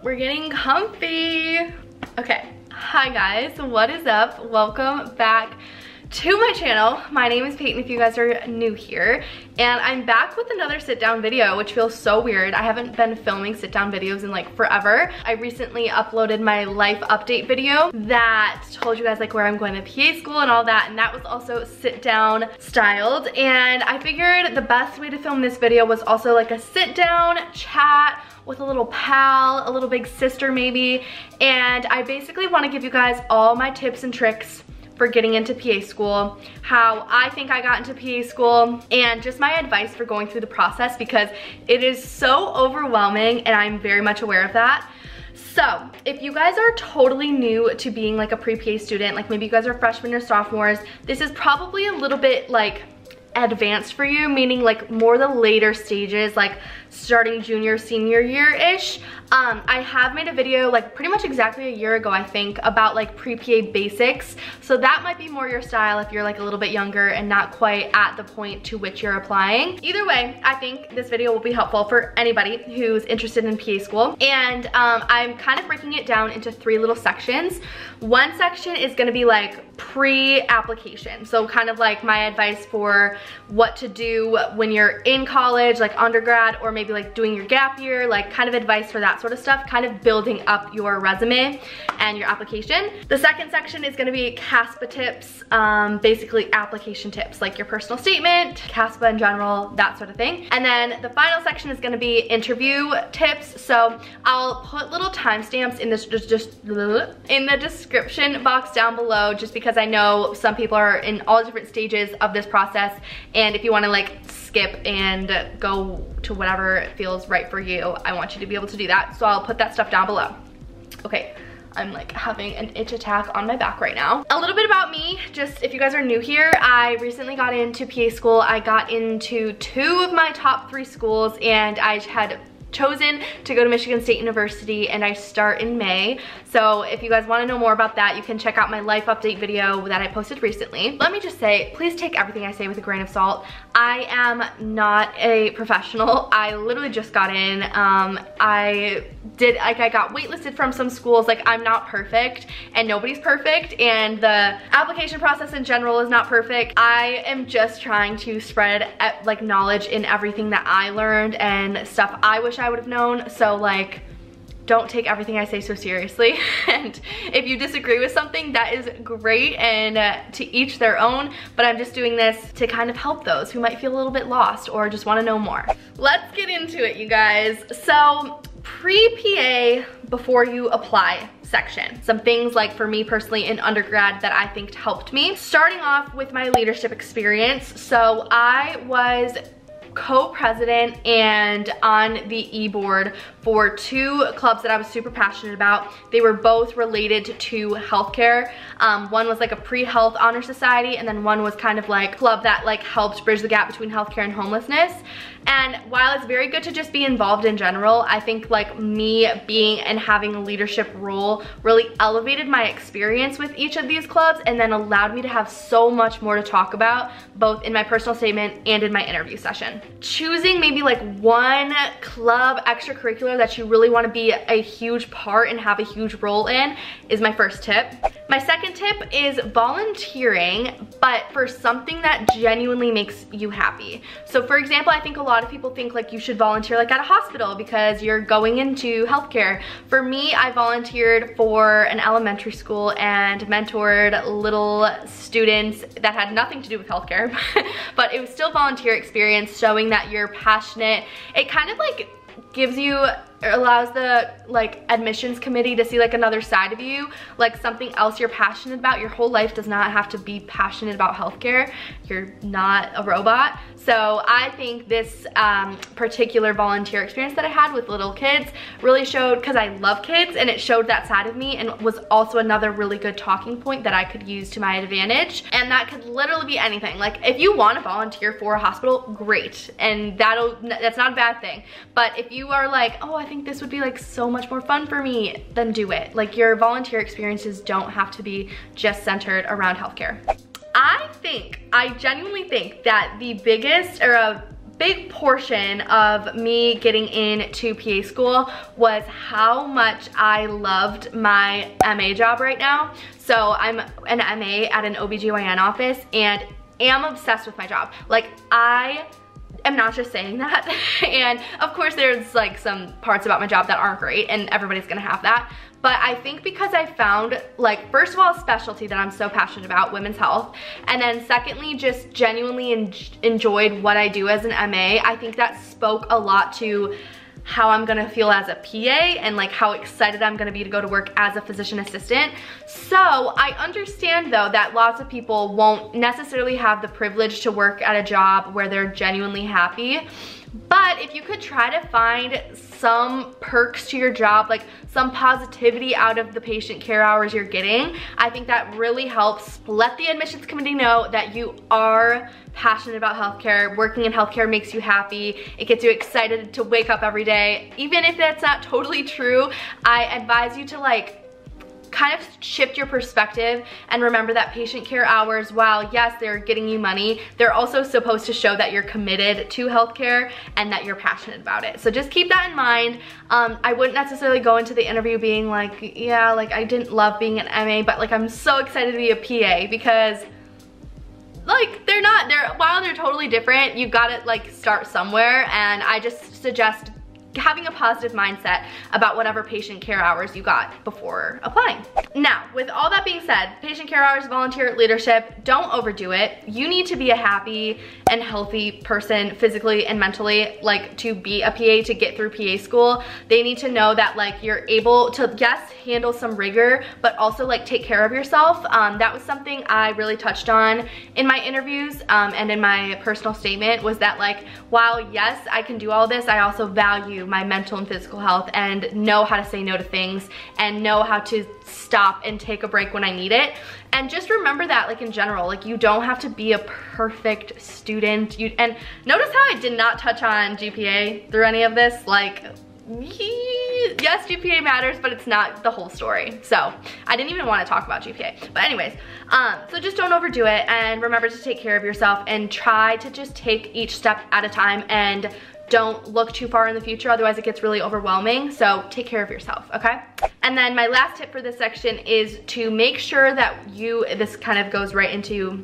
We're getting comfy. Okay, hi guys, what is up? Welcome back to my channel. My name is Peyton if you guys are new here, and I'm back with another sit down video, which feels so weird. I haven't been filming sit down videos in like forever. I recently uploaded my life update video that told you guys like where I'm going to PA school and all that, and that was also sit down styled, and I figured the best way to film this video was also like a sit down chat with a little pal, a little big sister maybe, and I basically want to give you guys all my tips and tricks for getting into PA school, how I think I got into PA school, and just my advice for going through the process because it is so overwhelming and I'm very much aware of that. So if you guys are totally new to being like a pre-PA student, like maybe you guys are freshmen or sophomores, this is probably a little bit like advanced for you, meaning like more the later stages, like starting junior, senior year-ish. I have made a video like pretty much exactly a year ago, I think, about like pre-PA basics. So that might be more your style if you're like a little bit younger and not quite at the point to which you're applying. Either way, I think this video will be helpful for anybody who's interested in PA school. And I'm kind of breaking it down into three little sections. One section is gonna be like pre-application. So kind of like my advice for what to do when you're in college, like undergrad, or maybe like doing your gap year, like kind of advice for that sort of stuff, kind of building up your resume and your application. The second section is gonna be CASPA tips, basically application tips, like your personal statement, CASPA in general, that sort of thing. And then the final section is gonna be interview tips. So I'll put little timestamps in this in the description box down below, just because I know some people are in all different stages of this process, and if you wanna like skip and go to whatever feels right for you, I want you to be able to do that. So I'll put that stuff down below. Okay, I'm like having an itch attack on my back right now. A little bit about me, just if you guys are new here, I recently got into PA school. I got into two of my top three schools, and I had chosen to go to Michigan State University, and I start in May. So if you guys want to know more about that, you can check out my life update video that I posted recently. Let me just say, please take everything I say with a grain of salt. I am not a professional. I literally just got in. I got waitlisted from some schools. Like, I'm not perfect, and nobody's perfect, and the application process in general is not perfect. I am just trying to spread like knowledge in everything that I learned and stuff I wish I would have known. So like, don't take everything I say so seriously. And if you disagree with something, that is great, and to each their own, but I'm just doing this to kind of help those who might feel a little bit lost or just want to know more. Let's get into it, you guys. So pre-PA before you apply section. Some things like for me personally in undergrad that I think helped me. Starting off with my leadership experience. So I was co-president and on the e-board for two clubs that I was super passionate about. They were both related to healthcare. One was like a pre-health honor society, and then one was kind of like club that like helped bridge the gap between healthcare and homelessness. And while it's very good to just be involved in general, I think like me being and having a leadership role really elevated my experience with each of these clubs, and then allowed me to have so much more to talk about, both in my personal statement and in my interview session. Choosing maybe like one club extracurricular that you really want to be a huge part and have a huge role in is my first tip. My second tip is volunteering, but for something that genuinely makes you happy. So for example, I think a lot of people think like you should volunteer like at a hospital because you're going into healthcare. For me, I volunteered for an elementary school and mentored little students that had nothing to do with healthcare, but it was still volunteer experience, showing that you're passionate. It kind of like gives you, it allows the like admissions committee to see like another side of you, like something else you're passionate about. Your whole life does not have to be passionate about healthcare. You're not a robot. So I think this particular volunteer experience that I had with little kids really showed, because I love kids, and it showed that side of me, and was also another really good talking point that I could use to my advantage. And that could literally be anything. Like if you want to volunteer for a hospital, great, and that's not a bad thing. But if you are like, oh, I think this would be like so much more fun for me, then do it. Like your volunteer experiences don't have to be just centered around healthcare. I genuinely think that the biggest, or a big portion of me getting into PA school was how much I loved my MA job right now. So I'm an MA at an OBGYN office and am obsessed with my job. Like, I'm not just saying that. And of course there's like some parts about my job that aren't great, and everybody's gonna have that. But I think because I found, like, first of all, a specialty that I'm so passionate about, women's health. And then secondly, just genuinely enjoyed what I do as an MA. I think that spoke a lot to how I'm gonna feel as a PA and like how excited I'm gonna be to go to work as a physician assistant. So I understand though that lots of people won't necessarily have the privilege to work at a job where they're genuinely happy. But if you could try to find some perks to your job, like some positivity out of the patient care hours you're getting, I think that really helps. Let the admissions committee know that you are passionate about healthcare. Working in healthcare makes you happy. It gets you excited to wake up every day. Even if that's not totally true, I advise you to like kind of shift your perspective and remember that patient care hours, while yes, they're getting you money, they're also supposed to show that you're committed to healthcare and that you're passionate about it. So just keep that in mind. I wouldn't necessarily go into the interview being like, yeah, like I didn't love being an MA, but like I'm so excited to be a PA, because like while they're totally different, you gotta like start somewhere. And I just suggest having a positive mindset about whatever patient care hours you got before applying. Now, with all that being said, patient care hours, volunteer leadership, don't overdo it. You need to be a happy and healthy person physically and mentally, like to be a PA, to get through PA school. They need to know that like you're able to, yes, handle some rigor, but also like take care of yourself. That was something I really touched on in my interviews and in my personal statement, was that like, while yes, I can do all this, I also value my mental and physical health, and know how to say no to things, and know how to stop and take a break when I need it. And just remember that like in general, like you don't have to be a perfect student. And notice how I did not touch on GPA through any of this. Like, yes, GPA matters, but it's not the whole story. So I didn't even want to talk about GPA. But anyways, so just don't overdo it, and remember to take care of yourself, and try to just take each step at a time, and don't look too far in the future, otherwise it gets really overwhelming. So take care of yourself, okay? And then my last tip for this section is to make sure that you, this kind of goes right into,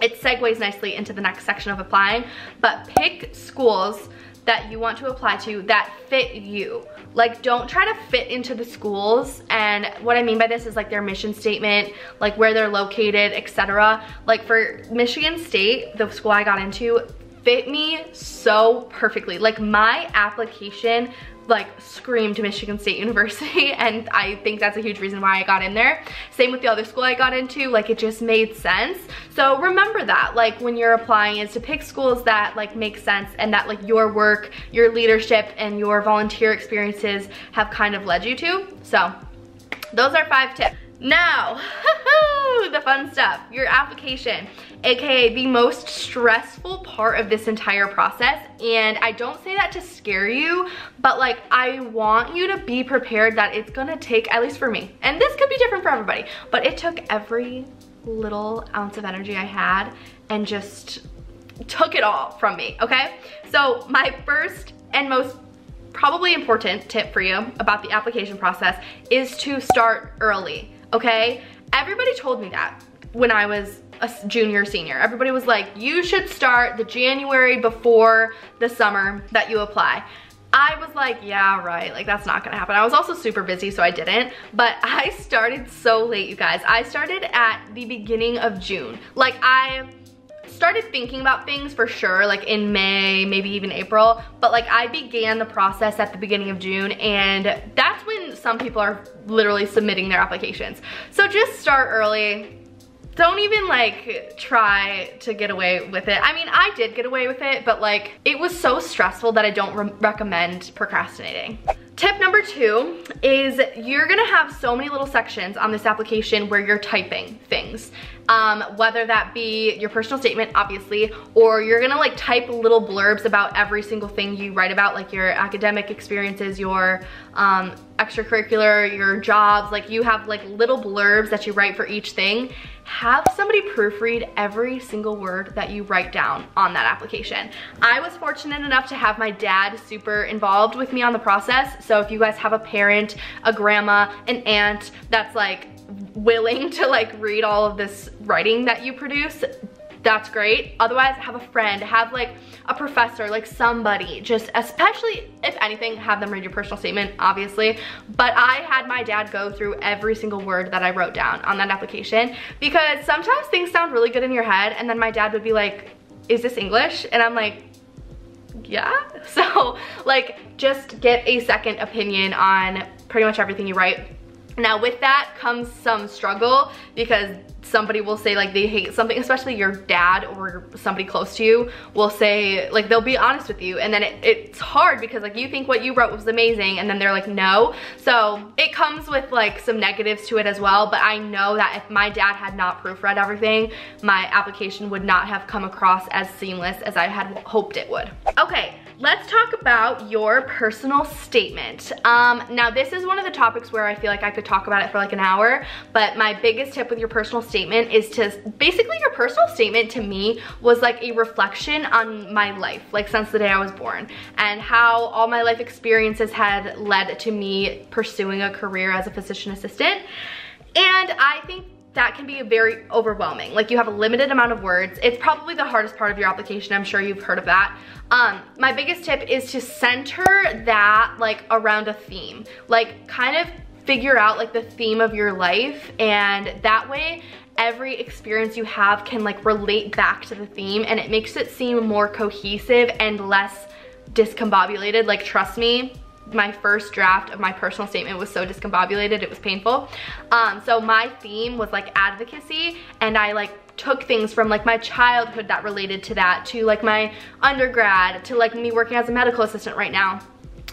it segues nicely into the next section of applying, but pick schools that you want to apply to that fit you. Like, don't try to fit into the schools. And what I mean by this is like their mission statement, like where they're located, etc. Like for Michigan State, the school I got into, fit me so perfectly. Like my application like screamed Michigan State University, and I think that's a huge reason why I got in there. Same with the other school I got into, like it just made sense. So remember that, like when you're applying, is to pick schools that like make sense, and that like your work, your leadership, and your volunteer experiences have kind of led you to. So those are 5 tips. Now, the fun stuff, your application, aka the most stressful part of this entire process. And I don't say that to scare you, but like I want you to be prepared that it's gonna take, at least for me, and this could be different for everybody, but it took every little ounce of energy I had and just took it all from me, okay? So my first and most probably important tip for you about the application process is to start early, okay? Everybody told me that when I was a junior, senior. Everybody was like, you should start the January before the summer that you apply. I was like, yeah, right, like that's not gonna happen. I was also super busy, so I didn't, but I started so late, you guys. I started at the beginning of June. Like I started thinking about things for sure, like in May, maybe even April, but like I began the process at the beginning of June, and that's when some people are literally submitting their applications. So just start early. Don't even like try to get away with it. I mean, I did get away with it, but like it was so stressful that I don't recommend procrastinating. Tip number 2 is you're gonna have so many little sections on this application where you're typing things, whether that be your personal statement, obviously, or you're gonna like type little blurbs about every single thing you write about, like your academic experiences, your extracurricular, your jobs. Like you have like little blurbs that you write for each thing. have somebody proofread every single word that you write down on that application. I was fortunate enough to have my dad super involved with me on the process. So if you guys have a parent, a grandma, an aunt that's like willing to like read all of this writing that you produce, that's great. Otherwise, have a friend, have like a professor, like somebody, just especially if anything, have them read your personal statement, obviously. But I had my dad go through every single word that I wrote down on that application, because sometimes things sound really good in your head. And then my dad would be like, is this English? And I'm like, yeah. So like, just get a second opinion on pretty much everything you write. Now with that comes some struggle, because somebody will say like they hate something, especially your dad or somebody close to you will say like, they'll be honest with you, and then it's hard because like you think what you wrote was amazing and then they're like, no. So it comes with like some negatives to it as well, but I know that if my dad had not proofread everything, my application would not have come across as seamless as I had hoped it would. Okay, let's talk about your personal statement. Now this is one of the topics where I feel like I could talk about it for like an hour, but my biggest tip with your personal statement is to, basically your personal statement to me was like a reflection on my life, like since the day I was born, and how all my life experiences had led to me pursuing a career as a physician assistant. And I think that can be very overwhelming. Like you have a limited amount of words. It's probably the hardest part of your application. I'm sure you've heard of that. My biggest tip is to center that like around a theme, like kind of figure out like the theme of your life, and that way every experience you have can like relate back to the theme, and it makes it seem more cohesive and less discombobulated. Like trust me, my first draft of my personal statement was so discombobulated, it was painful. So my theme was like advocacy, and I like took things from like my childhood that related to that, to like my undergrad, to like me working as a medical assistant right now,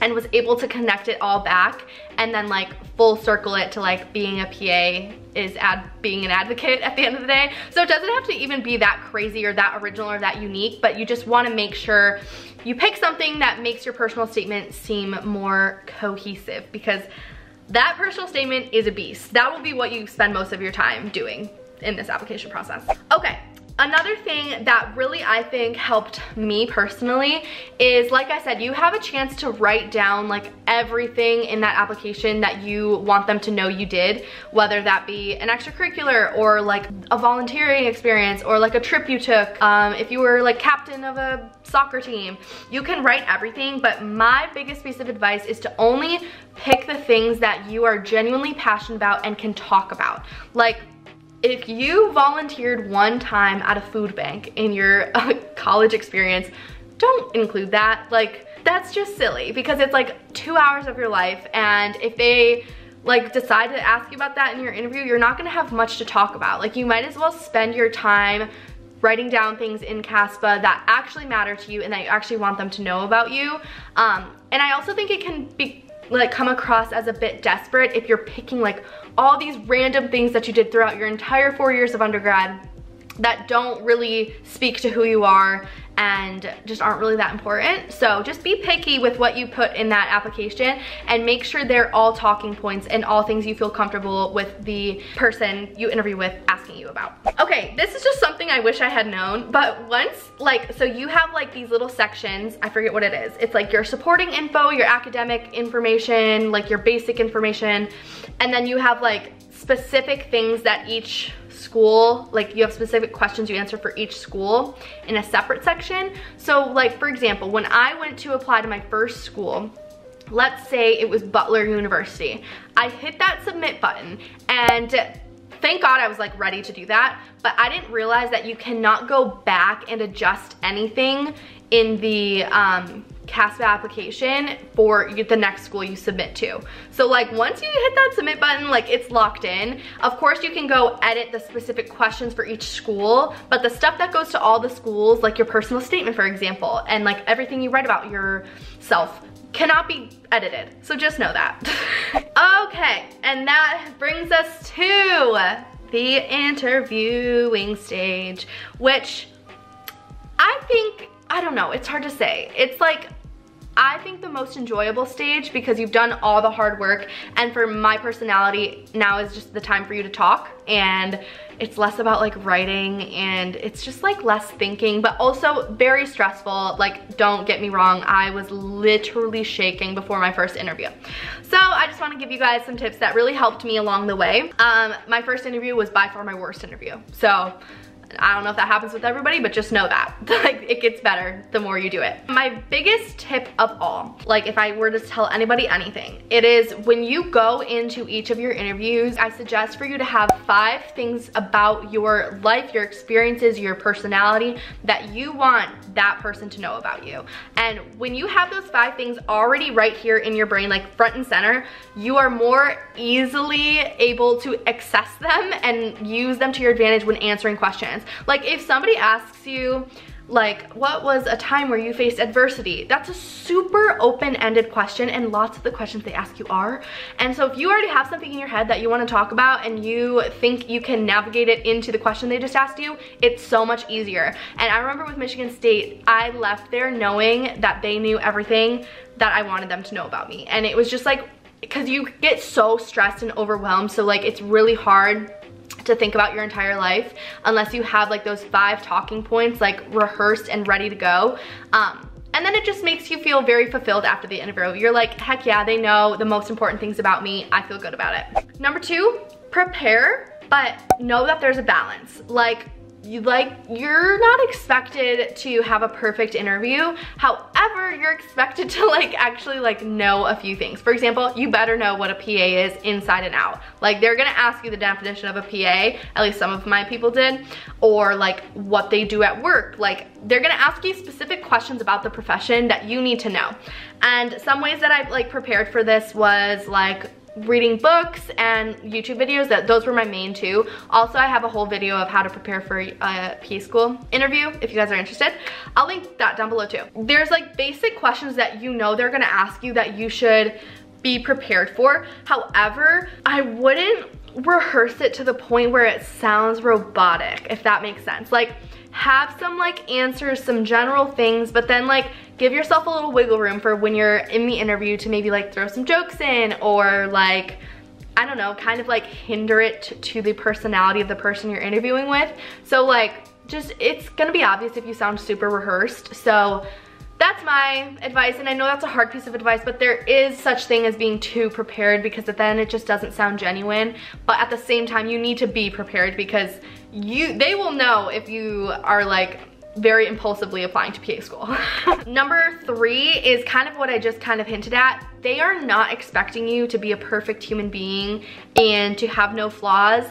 and was able to connect it all back and then like full circle it to like being a PA is being an advocate at the end of the day. So it doesn't have to even be that crazy or that original or that unique, but you just wanna make sure you pick something that makes your personal statement seem more cohesive, because that personal statement is a beast. That will be what you spend most of your time doing in this application process. Okay. Another thing that really I think helped me personally is, like I said, you have a chance to write down like everything in that application that you want them to know you did, whether that be an extracurricular or like a volunteering experience or like a trip you took, if you were like captain of a soccer team. You can write everything, but my biggest piece of advice is to only pick the things that you are genuinely passionate about and can talk about. Like, if you volunteered one time at a food bank in your college experience, don't include that. Like, that's just silly, because it's like 2 hours of your life, and if they like decide to ask you about that in your interview, you're not gonna have much to talk about. Like, you might as well spend your time writing down things in CASPA that actually matter to you and that you actually want them to know about you. And I also think it can be like come across as a bit desperate if you're picking like all these random things that you did throughout your entire 4 years of undergrad that don't really speak to who you are and just aren't really that important. So just be picky with what you put in that application and make sure they're all talking points and all things you feel comfortable with the person you interview with asking you about. Okay, this is just something I wish I had known, but once like, so you have like these little sections, I forget what it is. It's like your supporting info, your academic information, like your basic information, and then you have like specific things that each school, like you have specific questions you answer for each school in a separate section. So like, for example, when I went to apply to my first school, let's say it was Butler University, I hit that submit button, and thank God I was like ready to do that, but I didn't realize that you cannot go back and adjust anything in the CASPA application for the next school you submit to. So like once you hit that submit button, like it's locked in. Of course you can go edit the specific questions for each school, but the stuff that goes to all the schools, like your personal statement, for example, and like everything you write about yourself cannot be edited. So just know that. Okay, and that brings us to the interviewing stage, which I think, I don't know, it's hard to say. It's like I think the most enjoyable stage, because you've done all the hard work, and for my personality, now is just the time for you to talk, and it's less about like writing, and it's just like less thinking, but also very stressful. Like, don't get me wrong, I was literally shaking before my first interview. So I just want to give you guys some tips that really helped me along the way. My first interview was by far my worst interview. So I don't know if that happens with everybody, but just know that like it gets better the more you do it. My biggest tip of all, like if I were to tell anybody anything, it is when you go into each of your interviews, I suggest for you to have 5 things about your life, your experiences, your personality that you want that person to know about you. And when you have those 5 things already right here in your brain, like front and center, you are more easily able to access them and use them to your advantage when answering questions. Like if somebody asks you, like, what was a time where you faced adversity? That's a super open-ended question, and lots of the questions they ask you are. And so if you already have something in your head that you want to talk about and you think you can navigate it into the question they just asked you, it's so much easier. And I remember with Michigan State, I left there knowing that they knew everything that I wanted them to know about me. And it was just like, because you get so stressed and overwhelmed, so like it's really hard to think about your entire life unless you have like those 5 talking points like rehearsed and ready to go. And then it just makes you feel very fulfilled after the interview. You're like, heck yeah, they know the most important things about me. I feel good about it. Number 2, prepare, but know that there's a balance. You're not expected to have a perfect interview. However, you're expected to like actually like know a few things. For example, you better know what a PA is inside and out. Like they're gonna ask you the definition of a PA, at least some of my people did, or like what they do at work. Like they're gonna ask you specific questions about the profession that you need to know. And some ways that I've like prepared for this was like reading books and YouTube videos. Those were my main 2. Also, I have a whole video of how to prepare for a PA school interview if you guys are interested. I'll link that down below too. There's like basic questions that you know they're gonna ask you that you should be prepared for. However, I wouldn't rehearse it to the point where it sounds robotic, if that makes sense. Like have some like answers, some general things, but then like give yourself a little wiggle room for when you're in the interview to maybe like throw some jokes in, or like, I don't know, kind of like hinder it to the personality of the person you're interviewing with. So like just, it's gonna be obvious if you sound super rehearsed. So that's my advice, and I know that's a hard piece of advice, but there is such thing as being too prepared, because then it just doesn't sound genuine. But at the same time, you need to be prepared, because they will know if you are like very impulsively applying to PA school. Number 3 is kind of what I just kind of hinted at. They are not expecting you to be a perfect human being and to have no flaws.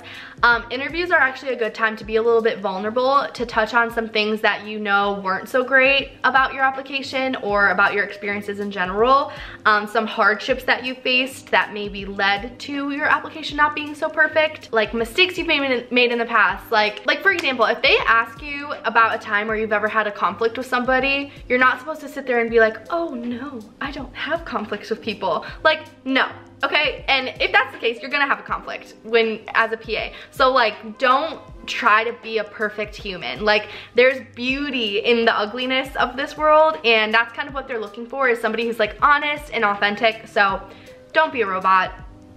Interviews are actually a good time to be a little bit vulnerable, to touch on some things that you know weren't so great about your application or about your experiences in general, some hardships that you faced that maybe led to your application not being so perfect, like mistakes you've made in the past. Like for example, if they ask you about a time where you've ever had a conflict with somebody, you're not supposed to sit there and be like, oh no, I don't have conflicts with people. Like, no. Okay, and if that's the case, you're gonna have a conflict as a PA. So like, don't try to be a perfect human. Like, there's beauty in the ugliness of this world, and that's kind of what they're looking for, is somebody who's like honest and authentic. So don't be a robot.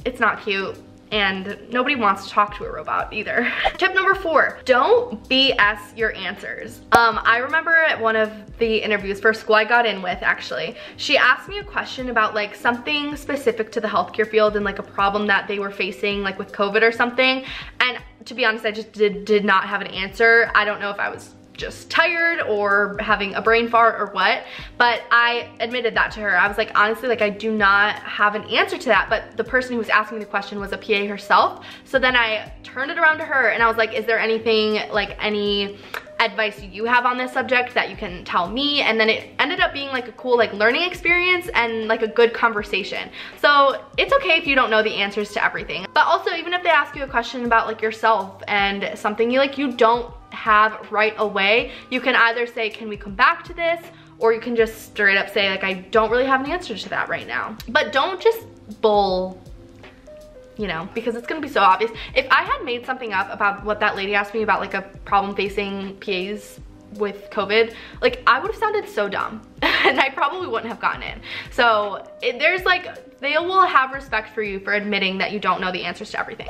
It's not cute, and nobody wants to talk to a robot either. Tip number 4, don't BS your answers. I remember at one of the interviews for school I got in with, actually, she asked me a question about like something specific to the healthcare field and like a problem that they were facing like with COVID or something. And to be honest, I just did not have an answer. I don't know if I was just tired or having a brain fart or what, but I admitted that to her. I was like, honestly, like I do not have an answer to that. But the person who was asking me the question was a PA herself. So then I turned it around to her and I was like, is there anything, like any advice you have on this subject that you can tell me? And then it ended up being like a cool like learning experience and like a good conversation. So it's okay if you don't know the answers to everything. But also, even if they ask you a question about like yourself and something you like you don't have right away, you can either say, can we come back to this? Or you can just straight up say, like, I don't really have an answer to that right now. But don't just bull, you know, because it's gonna be so obvious. If I had made something up about what that lady asked me about, like a problem facing PAs with COVID, like I would have sounded so dumb. and I probably wouldn't have gotten in. So there's like, they will have respect for you for admitting that you don't know the answers to everything.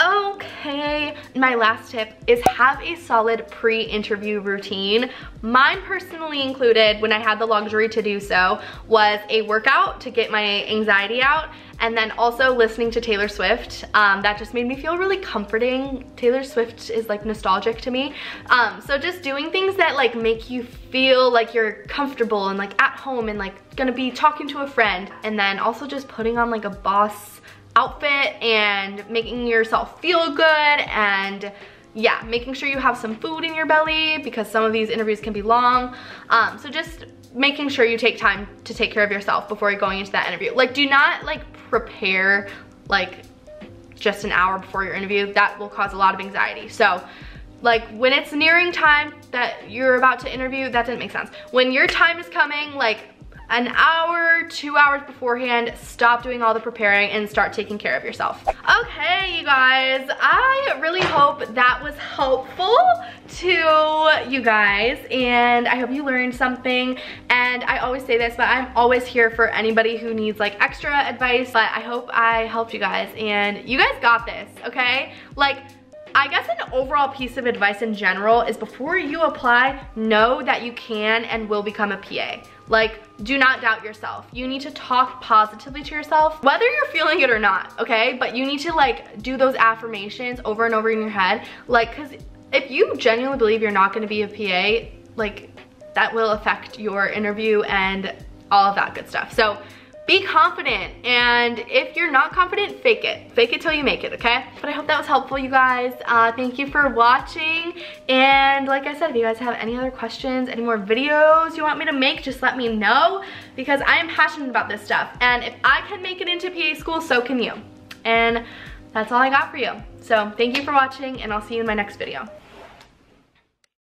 Okay, my last tip is have a solid pre-interview routine. Mine personally included, when I had the luxury to do so, was a workout to get my anxiety out, and then also listening to Taylor Swift. That just made me feel really comforting. Taylor Swift is like nostalgic to me. So just doing things that like make you feel like you're comfortable and like at home and like gonna be talking to a friend. And then also just putting on like a boss outfit and making yourself feel good, and yeah, making sure you have some food in your belly because some of these interviews can be long. So just making sure you take time to take care of yourself before you're going into that interview. Like, do not like prepare like just an hour before your interview. That will cause a lot of anxiety. So like when it's nearing time that you're about to interview, that didn't make sense. When your time is coming, like an hour, 2 hours beforehand, stop doing all the preparing and start taking care of yourself. Okay, you guys, I really hope that was helpful to you guys, and I hope you learned something. And I always say this, but I'm always here for anybody who needs like extra advice, but I hope I helped you guys, and you guys got this, okay? Like, I guess an overall piece of advice in general is before you apply, know that you can and will become a PA. Like, do not doubt yourself. You need to talk positively to yourself, whether you're feeling it or not, okay? But you need to like do those affirmations over and over in your head. Like, cause if you genuinely believe you're not gonna be a PA, like that will affect your interview and all of that good stuff. So be confident, and if you're not confident, fake it. Fake it till you make it, okay? But I hope that was helpful, you guys. Thank you for watching, and like I said, if you guys have any other questions, any more videos you want me to make, just let me know, because I am passionate about this stuff, and if I can make it into PA school, so can you. And that's all I got for you. So thank you for watching, and I'll see you in my next video.